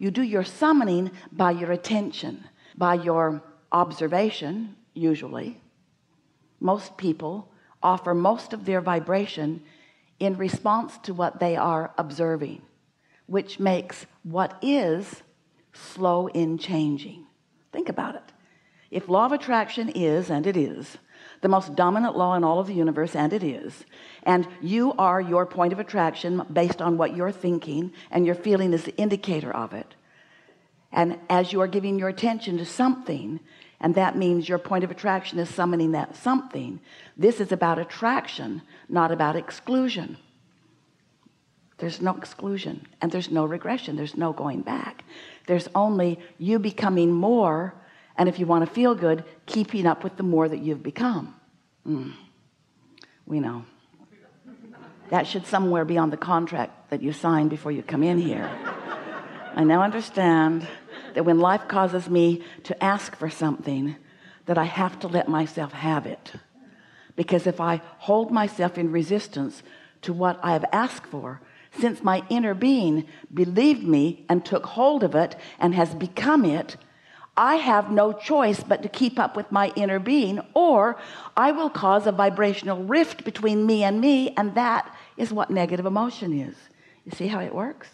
You do your summoning by your attention, by your observation. Usually, most people offer most of their vibration in response to what they are observing, which makes what is slow in changing. Think about it. If law of attraction is, and it is, the most dominant law in all of the universe, and it is, and you are your point of attraction based on what you're thinking, and your feeling is the indicator of it, and as you are giving your attention to something, and that means your point of attraction is summoning that something. This is about attraction, not about exclusion. There's no exclusion, and there's no regression. There's no going back. There's only you becoming more, and if you want to feel good, keeping up with the more that you've become. We know. That should somewhere be on the contract that you sign before you come in here. I now understand that when life causes me to ask for something, that I have to let myself have it, because if I hold myself in resistance to what I have asked for, since my inner being believed me and took hold of it and has become it, I have no choice but to keep up with my inner being, or I will cause a vibrational rift between me and me, and that is what negative emotion is. You see how it works?